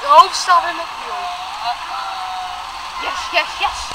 De hoofdstad in het nieuw. Yes, yes, yes.